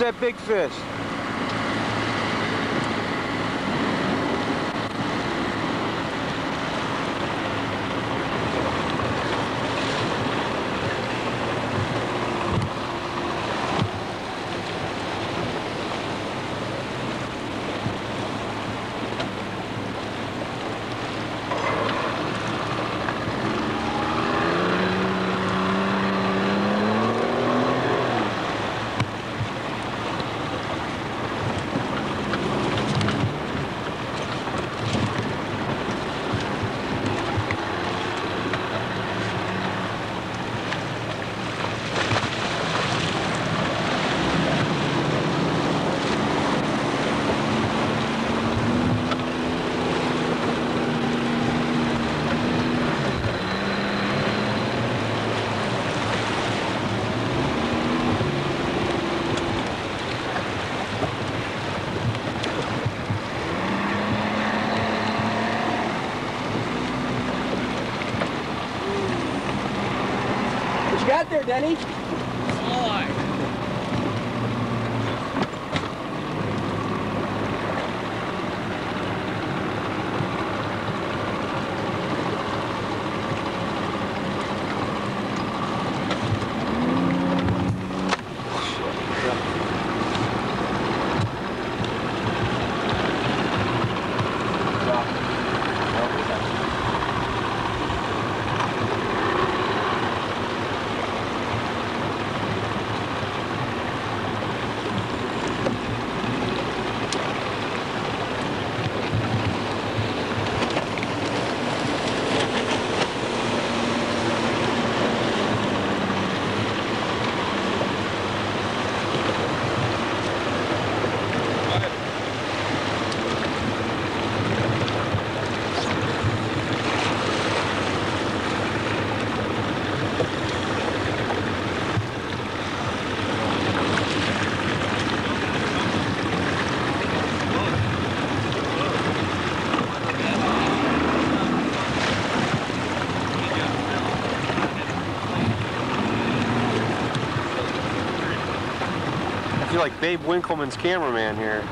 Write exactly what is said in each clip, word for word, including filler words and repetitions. Where's that big fish? Out there, Denny. Like Babe Winkleman's cameraman here.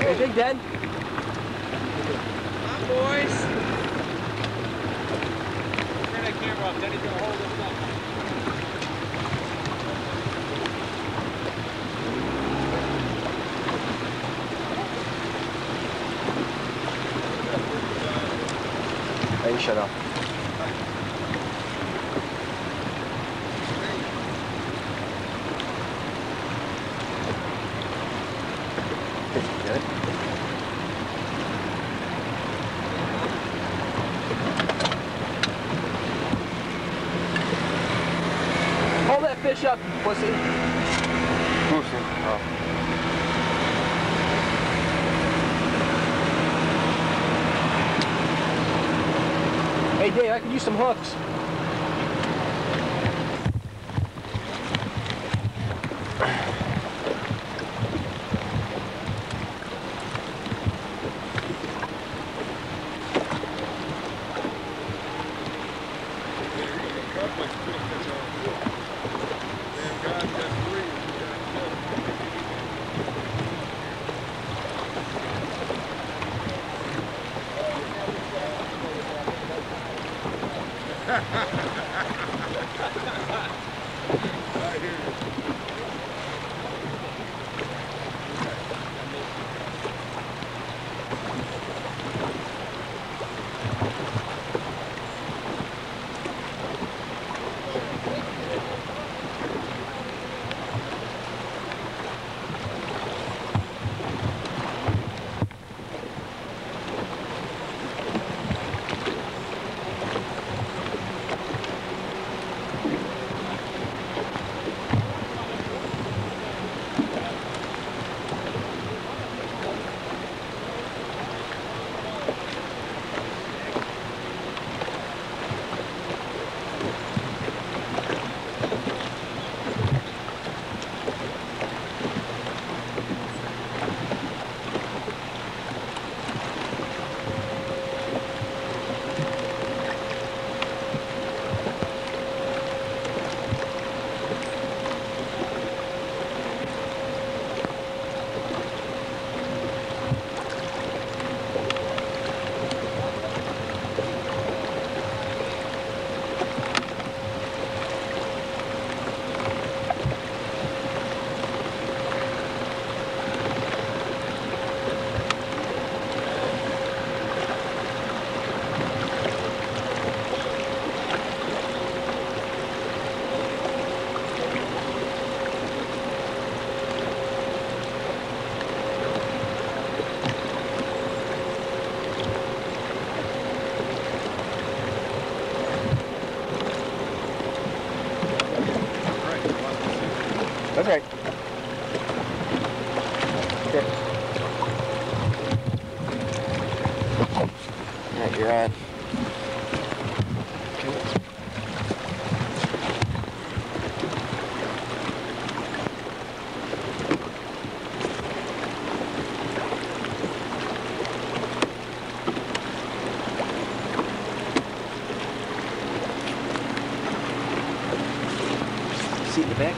Hey, big Dad. Hi, boys. Turn that camera off. Denny's gonna hold this up. Shut up. Hold that fish up, pussy. Pussy. Oh. Hey Dave, I can use some hooks. That's right. Sure. Alright, you're on. Seat in the back.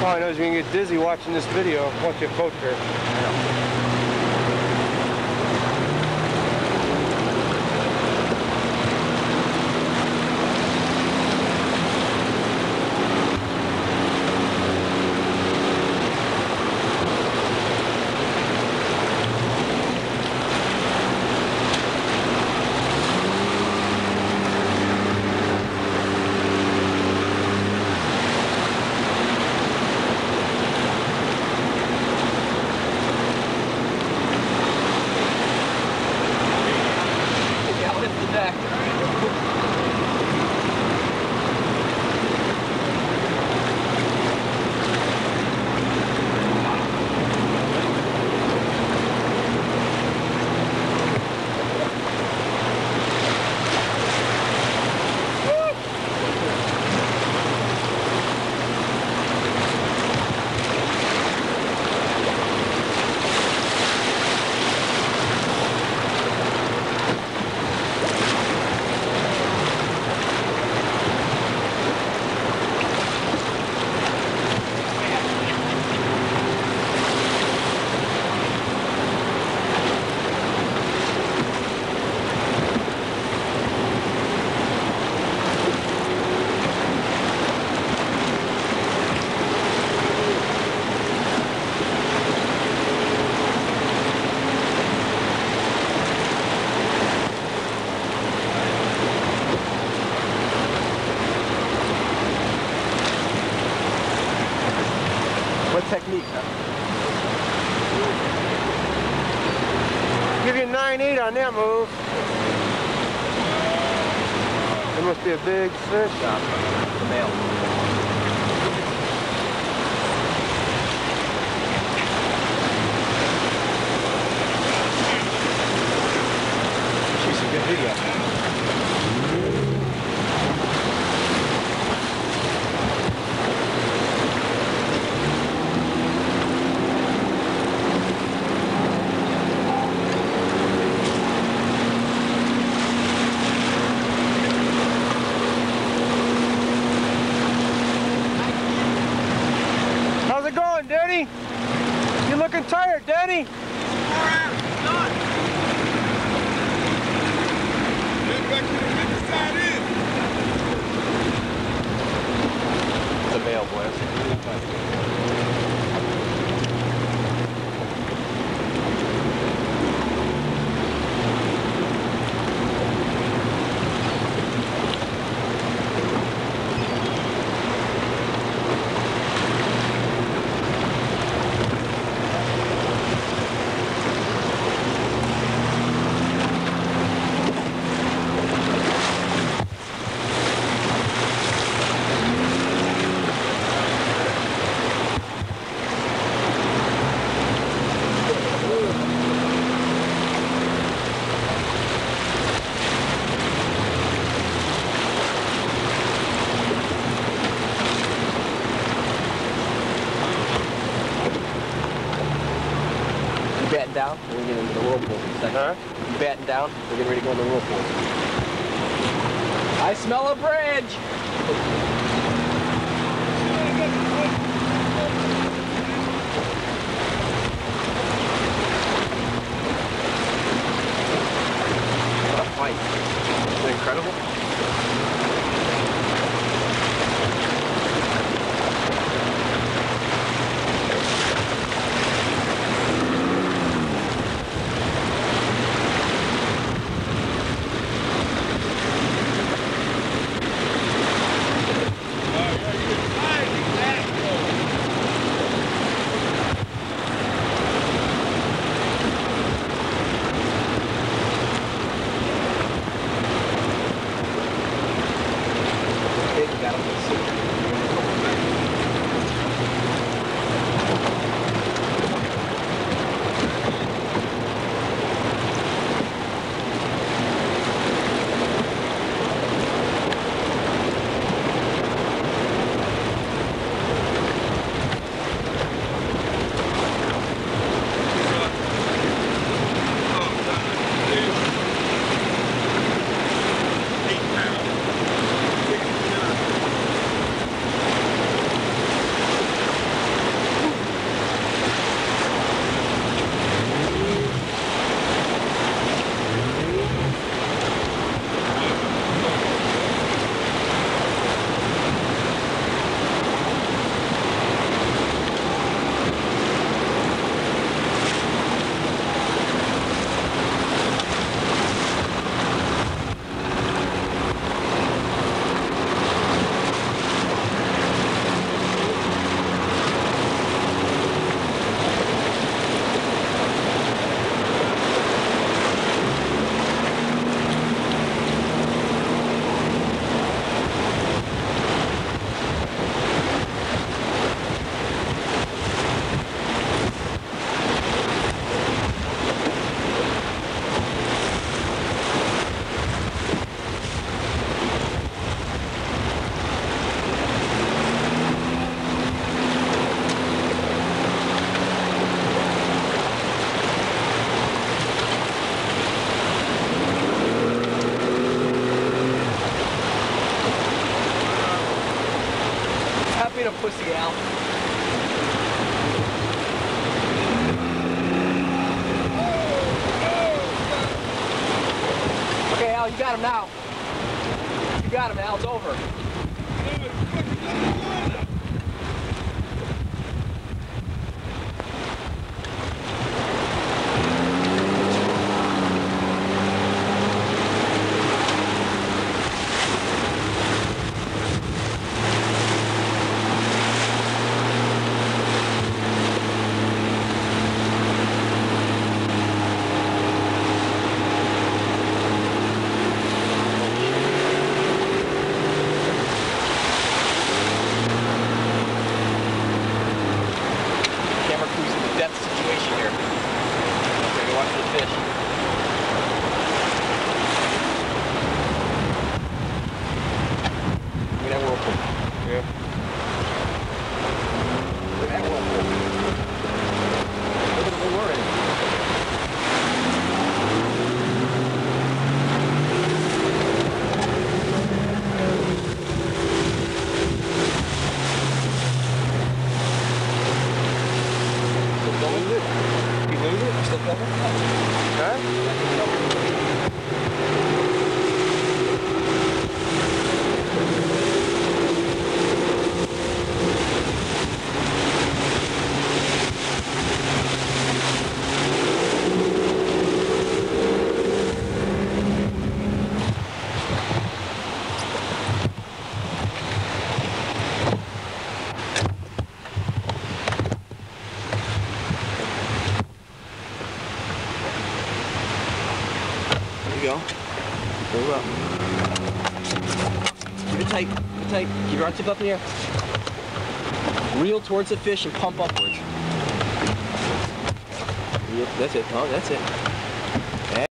All I know is you can get dizzy watching this video once you approach her. Yeah. give you a nine eight on that move. There must be a big fish. The male. She's a good video. Daddy, you're looking tired, Daddy. Four hours, done. Get back to the other side in. It's a male whale. Batting down, we're going to get into the whirlpools in a second. Huh? Batting down, we're getting ready to go into the whirlpools. I smell a bridge! What a fight. Isn't it incredible? A pussy out. Okay, Al, you got him now. You got him, Al. It's over. Go. Move up. Keep it tight. Keep it tight. Keep your arm tip up in the air. Reel towards the fish and pump upwards. That's it. Oh, that's it.